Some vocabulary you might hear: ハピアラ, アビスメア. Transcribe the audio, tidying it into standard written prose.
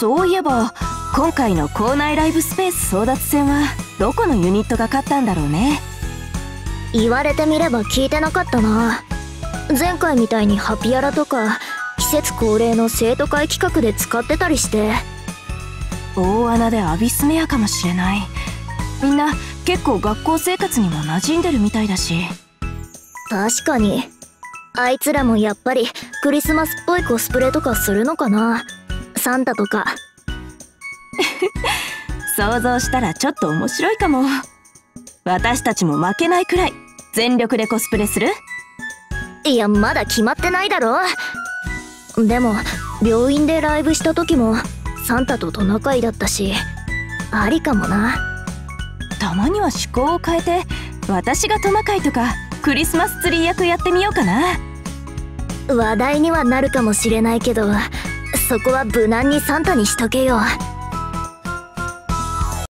そういえば今回の校内ライブスペース争奪戦はどこのユニットが勝ったんだろうね。言われてみれば聞いてなかったな。前回みたいにハピアラとか季節恒例の生徒会企画で使ってたりして。大穴でアビスメアかもしれない。みんな結構学校生活にも馴染んでるみたいだし。確かにあいつらもやっぱりクリスマスっぽいコスプレとかするのかな、サンタとか想像したらちょっと面白いかも。私たちも負けないくらい全力でコスプレする？いやまだ決まってないだろ。でも病院でライブした時もサンタとトナカイだったし、ありかもな。たまには趣向を変えて私がトナカイとかクリスマスツリー役やってみようかな。話題にはなるかもしれないけど、そこは無難にサンタにしとけよ。